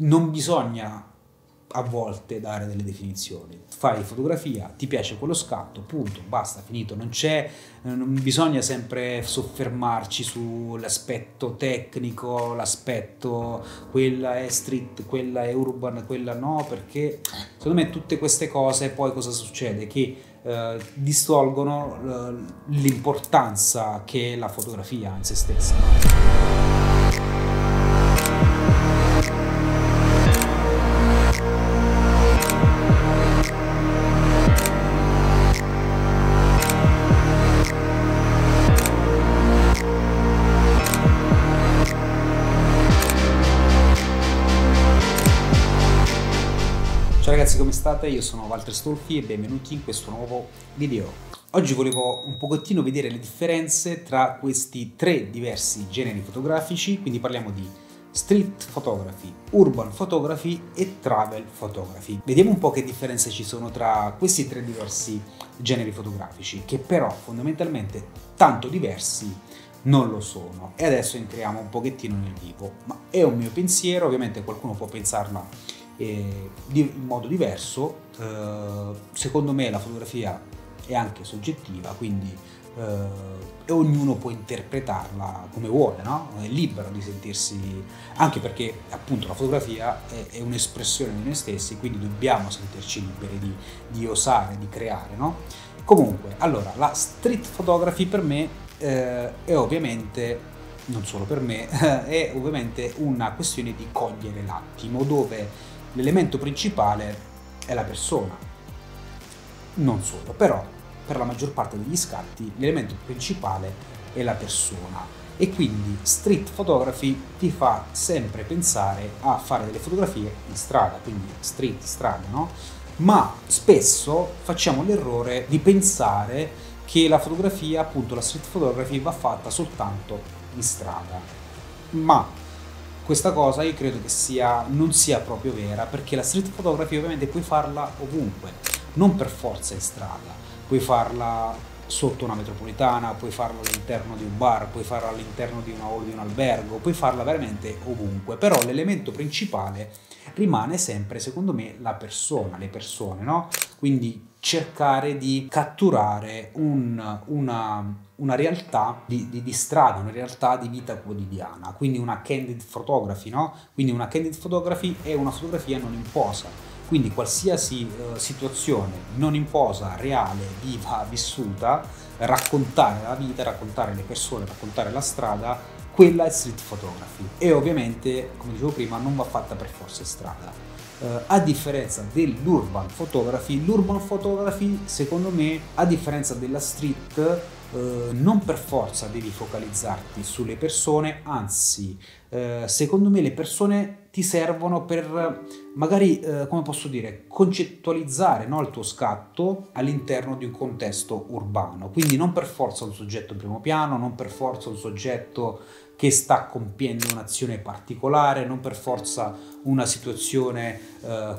non bisogna a volte dare delle definizioni. Fai fotografia, ti piace quello scatto, punto, basta, finito. Non bisogna sempre soffermarci sull'aspetto tecnico, l'aspetto quella è street, quella è urban, quella no, perché secondo me tutte queste cose poi cosa succede? Che distolgono l'importanza che è la fotografia in se stessa. Ragazzi, come state? Io sono Walter Stolfi e benvenuti in questo nuovo video. Oggi volevo un pochettino vedere le differenze tra questi tre diversi generi fotografici, quindi parliamo di street photography, urban photography e travel photography. Vediamo un po' che differenze ci sono tra questi tre diversi generi fotografici, che però fondamentalmente tanto diversi non lo sono. E adesso entriamo un pochettino nel vivo, ma è un mio pensiero, ovviamente qualcuno può pensarla in modo diverso. Secondo me la fotografia è anche soggettiva, quindi ognuno può interpretarla come vuole, no? È libero di sentirsi, anche perché appunto la fotografia è un'espressione di noi stessi, quindi dobbiamo sentirci liberi di osare, di creare, no? Comunque, allora, la street photography per me è ovviamente, non solo per me, è ovviamente una questione di cogliere l'attimo, dove l'elemento principale è la persona. Non solo, però per la maggior parte degli scatti l'elemento principale è la persona, e quindi street photography ti fa sempre pensare a fare delle fotografie in strada, quindi street, strada, no? Ma spesso facciamo l'errore di pensare che la fotografia, appunto la street photography, va fatta soltanto in strada, ma questa cosa io credo che non sia proprio vera, perché la street photography ovviamente puoi farla ovunque, non per forza in strada. Puoi farla sotto una metropolitana, puoi farla all'interno di un bar, puoi farla all'interno di una hall di un albergo, puoi farla veramente ovunque, però l'elemento principale rimane sempre, secondo me, la persona, le persone, no? Quindi cercare di catturare una realtà di strada, una realtà di vita quotidiana, quindi una candid photography, no? Quindi una candid photography è una fotografia non in posa, quindi qualsiasi situazione non in posa, reale, viva, vissuta, raccontare la vita, raccontare le persone, raccontare la strada, quella è street photography, e ovviamente, come dicevo prima, non va fatta per forza in strada. A differenza dell'urban photography, l'urban photography secondo me, a differenza della street, non per forza devi focalizzarti sulle persone, anzi secondo me le persone ti servono per magari, come posso dire, concettualizzare, no, il tuo scatto all'interno di un contesto urbano, quindi non per forza un soggetto in primo piano, non per forza un soggetto che sta compiendo un'azione particolare, non per forza una situazione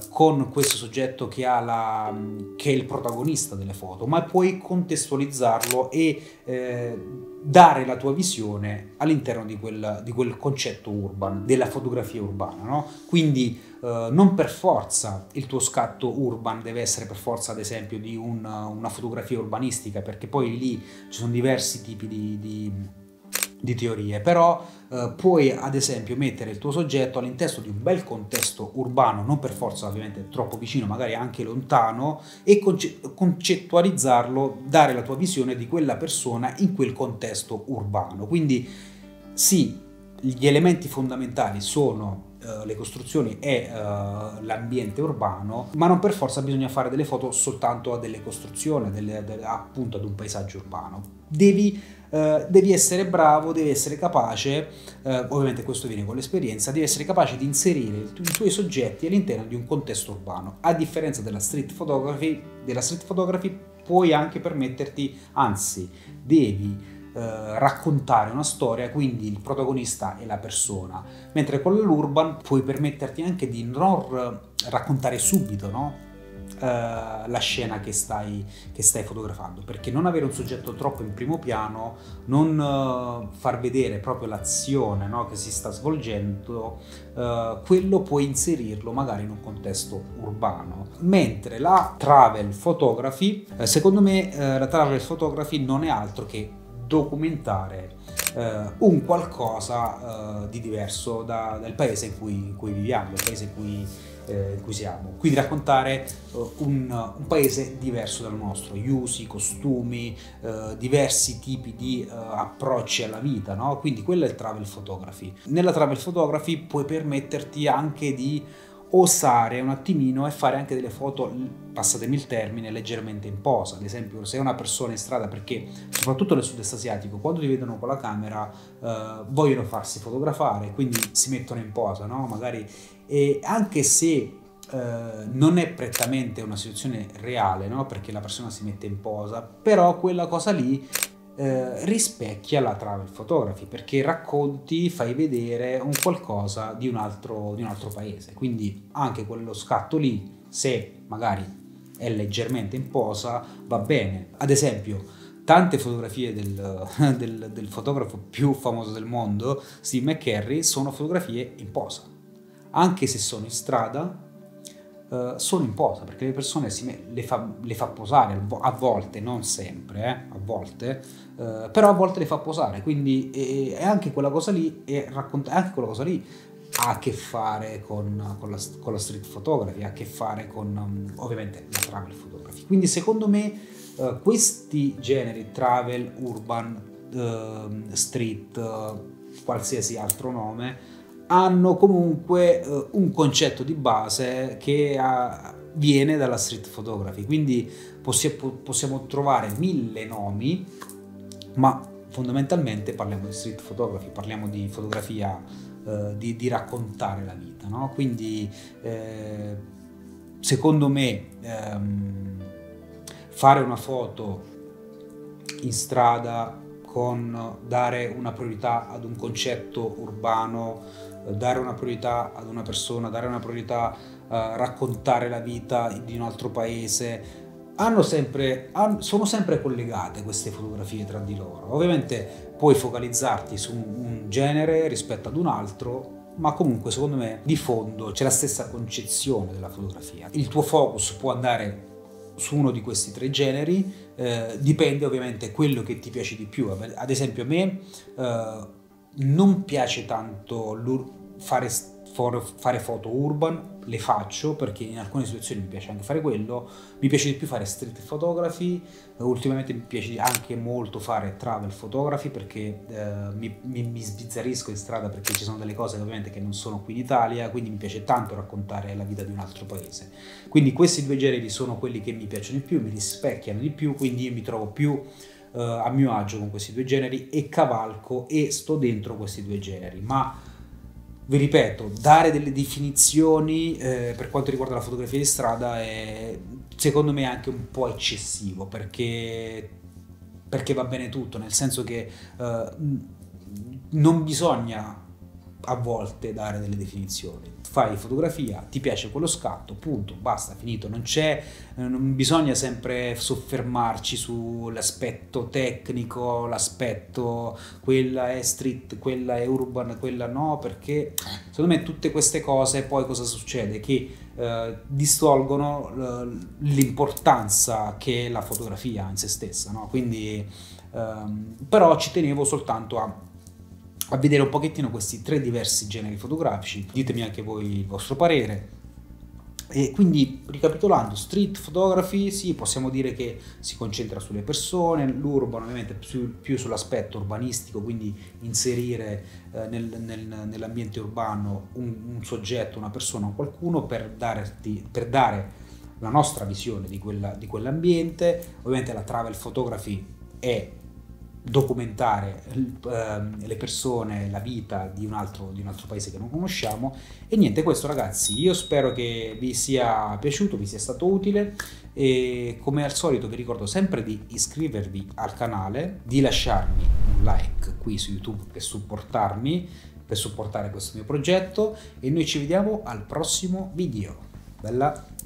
con questo soggetto che è il protagonista delle foto, ma puoi contestualizzarlo e dare la tua visione all'interno di quel concetto urban, della fotografia urbana, no? Quindi non per forza il tuo scatto urban deve essere per forza, ad esempio, di una fotografia urbanistica, perché poi lì ci sono diversi tipi di teorie, però puoi ad esempio mettere il tuo soggetto all'interno di un bel contesto urbano, non per forza ovviamente troppo vicino, magari anche lontano, e concettualizzarlo, dare la tua visione di quella persona in quel contesto urbano. Quindi sì, gli elementi fondamentali sono le costruzioni e l'ambiente urbano, ma non per forza bisogna fare delle foto soltanto a delle costruzioni, appunto ad un paesaggio urbano. Devi essere bravo, devi essere capace, ovviamente questo viene con l'esperienza, devi essere capace di inserire i tuoi soggetti all'interno di un contesto urbano. A differenza della street photography puoi anche permetterti, anzi devi raccontare una storia, quindi il protagonista è la persona, mentre con l'urban puoi permetterti anche di non raccontare subito, no? la scena che stai fotografando, perché non avere un soggetto troppo in primo piano, non far vedere proprio l'azione, no, che si sta svolgendo, quello puoi inserirlo magari in un contesto urbano, mentre la travel photography, secondo me la travel photography non è altro che documentare un qualcosa di diverso dal paese in cui viviamo, il paese in cui siamo, quindi raccontare un paese diverso dal nostro, gli usi, costumi, diversi tipi di approcci alla vita, no? Quindi quello è il travel photography. Nella travel photography puoi permetterti anche di osare un attimino e fare anche delle foto, passatemi il termine, leggermente in posa. Ad esempio, se è una persona in strada, perché soprattutto nel sud-est asiatico, quando ti vedono con la camera vogliono farsi fotografare, quindi si mettono in posa, no? Magari, e anche se non è prettamente una situazione reale, no? Perché la persona si mette in posa, però quella cosa lì rispecchia la travel photography, perché racconti, fai vedere un qualcosa di un altro paese, quindi anche quello scatto lì, se magari è leggermente in posa, va bene. Ad esempio, tante fotografie del fotografo più famoso del mondo, Steve McCurry, sono fotografie in posa, anche se sono in strada. Sono in posa, perché le persone le fa posare, a volte, non sempre, a volte, però a volte le fa posare, quindi è anche quella cosa lì, anche quella cosa lì ha a che fare con la street photography, ha a che fare con ovviamente la travel photography. Quindi secondo me questi generi, travel, urban, street, qualsiasi altro nome, hanno comunque un concetto di base che viene dalla street photography, quindi possiamo trovare mille nomi, ma fondamentalmente parliamo di street photography, parliamo di fotografia di raccontare la vita, no? Quindi secondo me fare una foto in strada, con dare una priorità ad un concetto urbano, dare una priorità ad una persona, dare una priorità a raccontare la vita di un altro paese, sono sempre collegate queste fotografie tra di loro. Ovviamente puoi focalizzarti su un genere rispetto ad un altro, ma comunque secondo me di fondo c'è la stessa concezione della fotografia. Il tuo focus può andare su uno di questi tre generi, dipende ovviamente quello che ti piace di più. Ad esempio a me non piace tanto fare foto urban, le faccio perché in alcune situazioni mi piace anche fare quello, mi piace di più fare street photography, ultimamente mi piace anche molto fare travel photography perché mi sbizzarisco in strada, perché ci sono delle cose ovviamente che non sono qui in Italia, quindi mi piace tanto raccontare la vita di un altro paese. Quindi questi due generi sono quelli che mi piacciono di più, mi rispecchiano di più, quindi io mi trovo più a mio agio con questi due generi e cavalco e sto dentro questi due generi. Ma vi ripeto, dare delle definizioni per quanto riguarda la fotografia di strada è secondo me anche un po' eccessivo, perché va bene tutto, nel senso che non bisogna a volte dare delle definizioni. Fai fotografia, ti piace quello scatto, punto, basta, finito. Non bisogna sempre soffermarci sull'aspetto tecnico, l'aspetto quella è street, quella è urban, quella no, perché secondo me tutte queste cose poi cosa succede? Che distolgono l'importanza che è la fotografia in se stessa, no? Quindi però ci tenevo soltanto a vedere un pochettino questi tre diversi generi fotografici, ditemi anche voi il vostro parere. E quindi, ricapitolando, street photography, sì, possiamo dire che si concentra sulle persone, l'urban ovviamente più sull'aspetto urbanistico, quindi inserire nell'ambiente urbano un soggetto, una persona, un qualcuno per dare la nostra visione di quell'ambiente. Ovviamente la travel photography è documentare le persone, la vita di un altro paese che non conosciamo. E niente, questo ragazzi, io spero che vi sia piaciuto, vi sia stato utile, e come al solito vi ricordo sempre di iscrivervi al canale, di lasciarmi un like qui su YouTube per supportarmi, per supportare questo mio progetto, e noi ci vediamo al prossimo video. Bella!